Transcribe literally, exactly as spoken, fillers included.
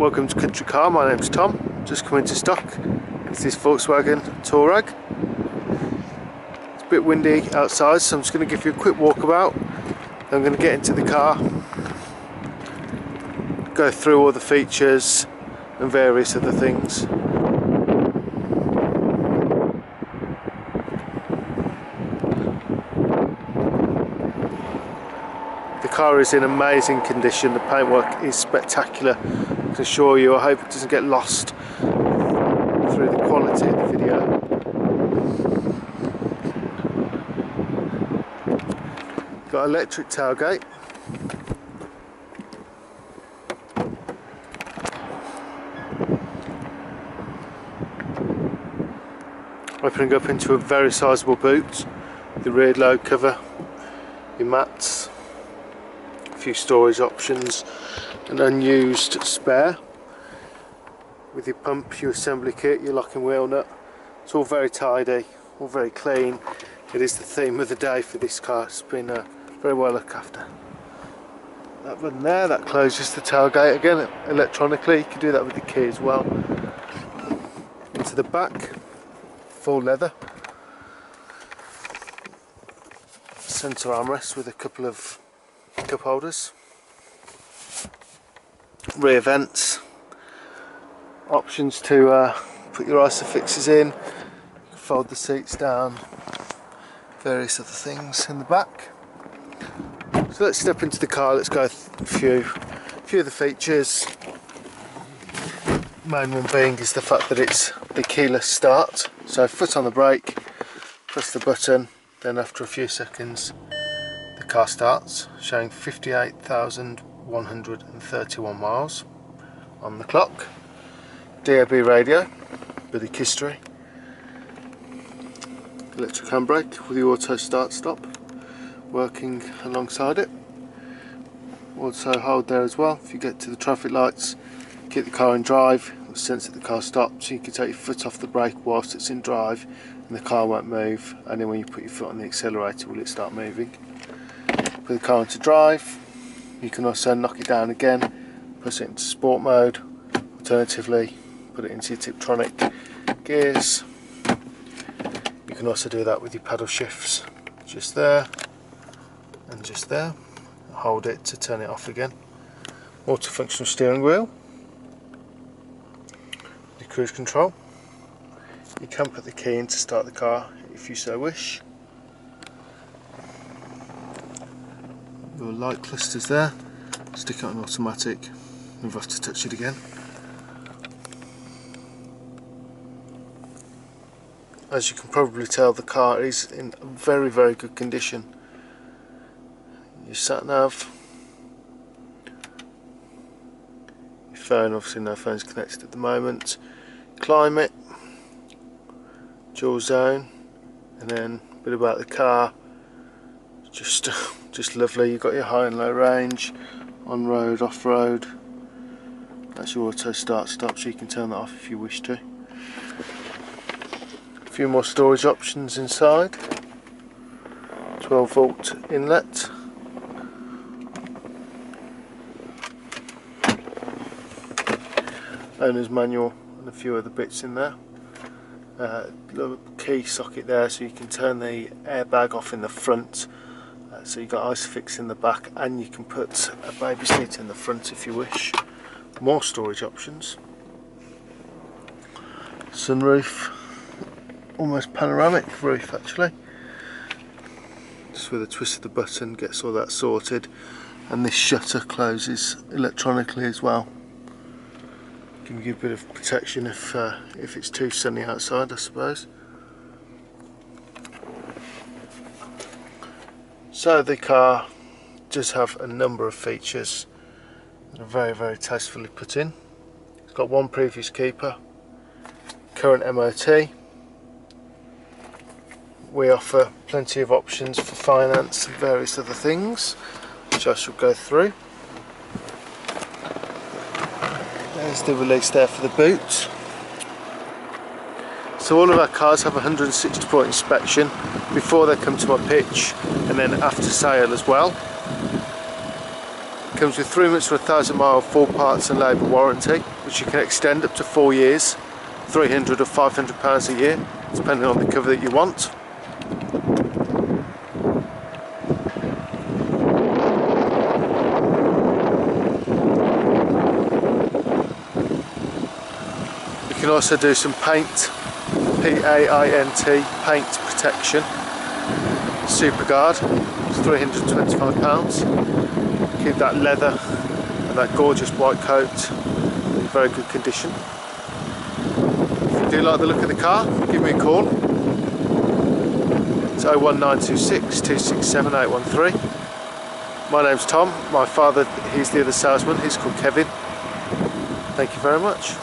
Welcome to Country Car, my name's Tom. Just come into stock. It's this Volkswagen Touareg. It's a bit windy outside, so I'm just going to give you a quick walkabout. I'm going to get into the car, go through all the features and various other things. The car is in amazing condition, the paintwork is spectacular, I can assure you. I hope it doesn't get lost through the quality of the video. Got electric tailgate. Opening up into a very sizable boot, the rear load cover, your mats, a few storage options, an unused spare, with your pump, your assembly kit, your lock and wheel nut. It's all very tidy, all very clean. It is the theme of the day for this car. It's been uh, very well looked after. That button there, that closes the tailgate again electronically. You can do that with the key as well. Into the back, full leather. Centre armrest with a couple of cup holders. Rear vents. Options to uh, put your ISOFIXes in, fold the seats down, various other things in the back. So let's step into the car, let's go through a few, few of the features. Main one being is the fact that it's the keyless start, so foot on the brake, press the button, then after a few seconds the car starts, showing fifty-eight thousand one hundred thirty-one miles on the clock. D A B radio with the history, electric handbrake with the auto start stop working alongside it, also hold there as well if you get to the traffic lights. Get the car in drive, it will sense that the car stopped, so you can take your foot off the brake whilst it's in drive and the car won't move, and then when you put your foot on the accelerator will it start moving. Put the car into drive, you can also knock it down again, press it into sport mode, alternatively put it into your Tiptronic gears. You can also do that with your paddle shifts, just there and just there, hold it to turn it off again. Multifunctional steering wheel, cruise control. You can put the key in to start the car if you so wish. Your light cluster's there, stick it on automatic, move off to touch it again. As you can probably tell, the car is in very very good condition. Your sat nav, your phone, obviously no phone's connected at the moment. Climate, dual zone, and then a bit about the car. Just just lovely. You've got your high and low range, on road, off road. That's your auto start stop, so you can turn that off if you wish to. A few more storage options inside. twelve volt inlet. Owner's manual. And a few other bits in there. Uh, little key socket there, so you can turn the airbag off in the front. Uh, so you've got ISOFIX in the back, and you can put a baby seat in the front if you wish. More storage options. Sunroof, almost panoramic roof actually. Just with a twist of the button, gets all that sorted, and this shutter closes electronically as well. Give you a bit of protection if uh, if it's too sunny outside, I suppose. So the car does have a number of features that are very very tastefully put in. It's got one previous keeper, current M O T. We offer plenty of options for finance and various other things, which I shall go through. There's the release there for the boot. So all of our cars have a one hundred sixty point inspection before they come to my pitch, and then after sale as well. Comes with three months or a thousand mile full parts and labour warranty, which you can extend up to four years, three hundred or five hundred pounds a year, depending on the cover that you want. You can also do some paint, P A I N T, paint protection. Super Guard, it's three hundred and twenty-five pounds. Keep that leather and that gorgeous white coat in very good condition. If you do like the look of the car, give me a call. It's oh one nine two six, two six seven, eight one three. My name's Tom, my father, he's the other salesman, he's called Kevin. Thank you very much.